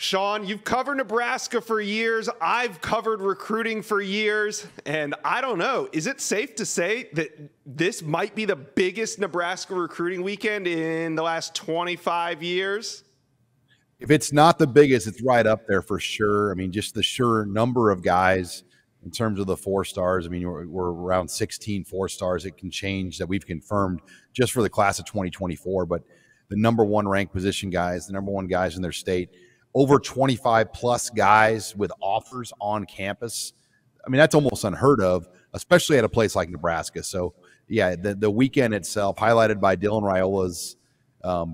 Sean, you've covered Nebraska for years. I've covered recruiting for years. And I don't know, is it safe to say that this might be the biggest Nebraska recruiting weekend in the last 25 years? If it's not the biggest, it's right up there for sure. I mean, just the sheer number of guys in terms of the four stars. I mean, we're around 16 four stars. It can change that we've confirmed just for the class of 2024. But the number one ranked position guys, the number one guys in their state, over 25 plus guys with offers on campus. I mean, that's almost unheard of, especially at a place like Nebraska. So yeah, the weekend itself highlighted by Dylan Raiola's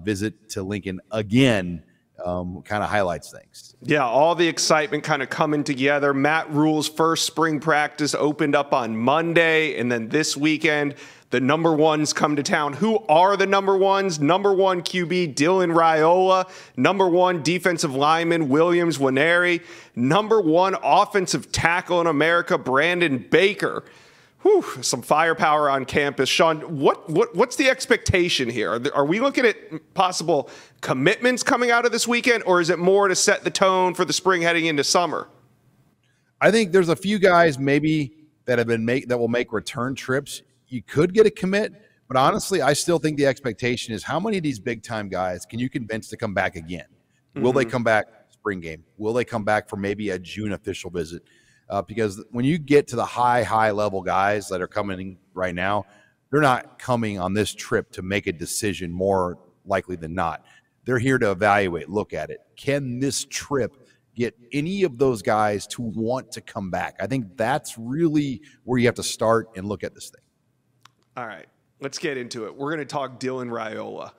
visit to Lincoln again, kind of highlights things. Yeah, all the excitement kind of coming together. Matt Rhule's first spring practice opened up on Monday, and then this weekend, the number ones come to town. Who are the number ones? Number one QB, Dylan Raiola. Number one defensive lineman, Williams Nwenari. Number one offensive tackle in America, Brandon Baker. Whew, some firepower on campus. Sean, what's the expectation here? Are we looking at possible commitments coming out of this weekend, or is it more to set the tone for the spring heading into summer? I think there's a few guys maybe that have been that will make return trips. You could get a commit, but honestly, I still think the expectation is how many of these big-time guys can you convince to come back again? Will they come back spring game? Will they come back for maybe a June official visit? Because when you get to the high-level guys that are coming right now, they're not coming on this trip to make a decision more likely than not. They're here to evaluate, look at it. Can this trip get any of those guys to want to come back? I think that's really where you have to start and look at this thing. All right, let's get into it. We're going to talk Dylan Raiola.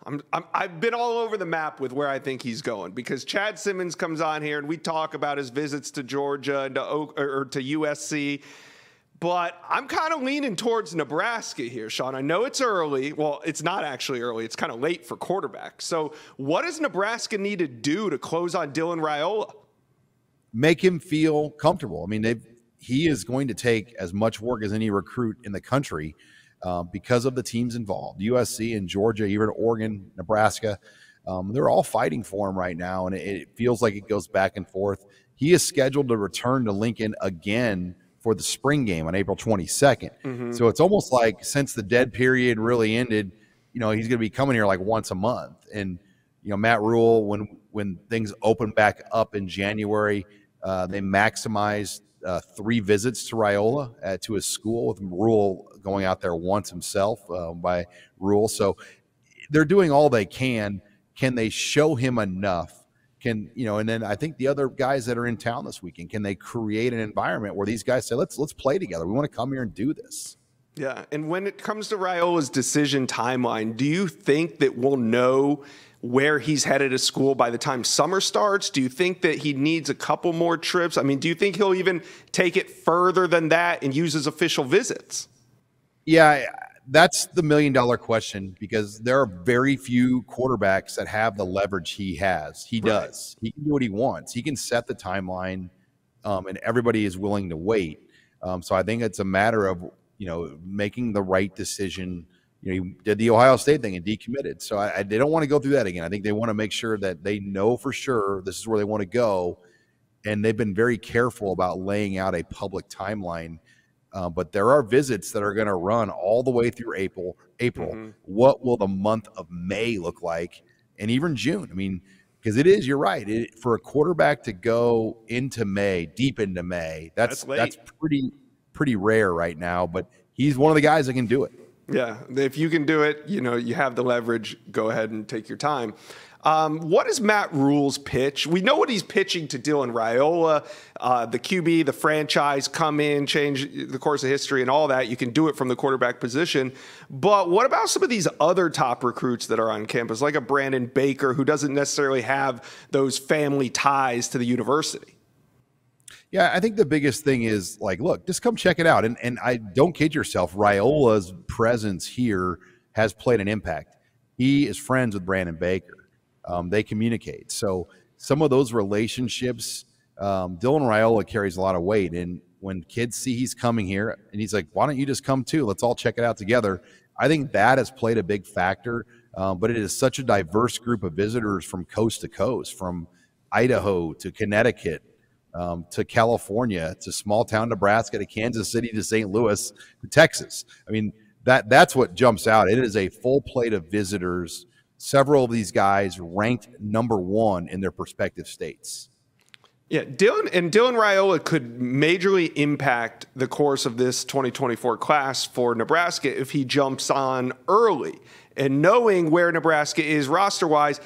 I've been all over the map with where I think he's going, because Chad Simmons comes on here and we talk about his visits to Georgia and to USC, but I'm kind of leaning towards Nebraska here, Sean. I know it's early. Well, it's not actually early. It's kind of late for quarterbacks. So what does Nebraska need to do to close on Dylan Raiola? Make him feel comfortable. I mean, he is going to take as much work as any recruit in the country, because of the teams involved, USC and Georgia, even Oregon, Nebraska. They're all fighting for him right now, and it feels like it goes back and forth. He is scheduled to return to Lincoln again for the spring game on April 22nd. So it's almost like since the dead period really ended, you know, he's going to be coming here like once a month. And, you know, Matt Rhule, when things open back up in January, they maximized 3 visits to Raiola to his school, with Rhule going out there once himself by Rhule. So they're doing all they can. Can they show him enough? Can, you know, and then I think the other guys that are in town this weekend, can they create an environment where these guys say, let's play together. We want to come here and do this. Yeah. And when it comes to Raiola's decision timeline, do you think that we'll know where he's headed to school by the time summer starts? Do you think that he needs a couple more trips? I mean, do you think he'll even take it further than that and use his official visits? Yeah, that's the million-dollar question, because there are very few quarterbacks that have the leverage he has. He does. He can do what he wants. He can set the timeline, and everybody is willing to wait. So I think it's a matter of, you know, making the right decision. You know, he did the Ohio State thing and decommitted. So they don't want to go through that again. I think they want to make sure that they know for sure this is where they want to go. And they've been very careful about laying out a public timeline. But there are visits that are going to run all the way through April. What will the month of May look like? And even June. I mean, because it is, you're right. For a quarterback to go into May, deep into May, that's pretty rare right now. But he's one of the guys that can do it. Yeah, if you can do it, you know, you have the leverage, go ahead and take your time. What is Matt Rhule's pitch? We know what he's pitching to Dylan Raiola, the QB, the franchise, come in, change the course of history and all that. You can do it from the quarterback position. But what about some of these other top recruits that are on campus, like a Brandon Baker, who doesn't necessarily have those family ties to the university? Yeah, I think the biggest thing is, like, look, just come check it out. And I don't kid yourself, Raiola's presence here has played an impact. He is friends with Brandon Baker. They communicate. So some of those relationships, Dylan Raiola carries a lot of weight. And when kids see he's coming here and he's like, why don't you just come too? Let's all check it out together. I think that has played a big factor. But it is such a diverse group of visitors from coast to coast, from Idaho to Connecticut to California to small town Nebraska to Kansas City to St. Louis to Texas. I mean, that's what jumps out. It is a full plate of visitors. Several of these guys ranked #1 in their prospective states. Yeah, Dylan Raiola could majorly impact the course of this 2024 class for Nebraska if he jumps on early. And knowing where Nebraska is roster-wise,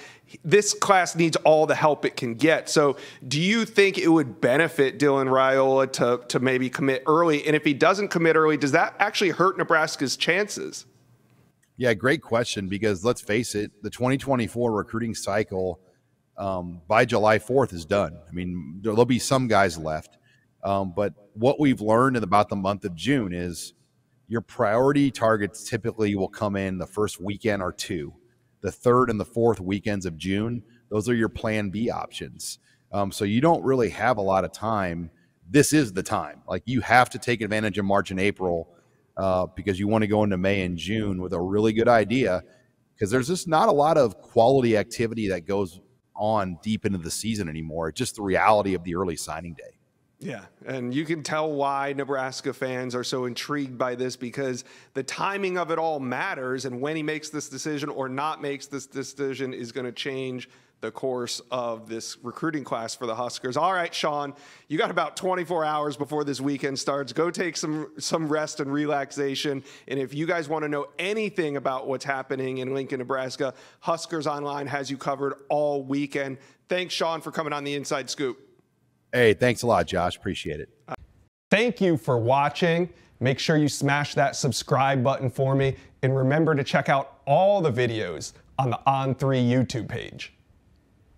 this class needs all the help it can get. So do you think it would benefit Dylan Raiola to maybe commit early? And if he doesn't commit early, does that actually hurt Nebraska's chances? Yeah, great question, because let's face it, the 2024 recruiting cycle by July 4th is done. I mean, there'll be some guys left. But what we've learned in about the month of June is your priority targets typically will come in the first weekend or two, the third and the fourth weekends of June. Those are your plan B options. So you don't really have a lot of time. This is the time. Like, you have to take advantage of March and April because you want to go into May and June with a really good idea, because there's just not a lot of quality activity that goes on deep into the season anymore. It's just the reality of the early signing day. Yeah, and you can tell why Nebraska fans are so intrigued by this, because the timing of it all matters, and when he makes this decision or not makes this decision is going to change the course of this recruiting class for the Huskers. All right, Sean, you got about 24 hours before this weekend starts. Go take some rest and relaxation. And if you guys want to know anything about what's happening in Lincoln, Nebraska, Huskers Online has you covered all weekend. Thanks, Sean, for coming on the Inside Scoop. Hey, thanks a lot, Josh. Appreciate it. Thank you for watching. Make sure you smash that subscribe button for me. And remember to check out all the videos on the On3 YouTube page.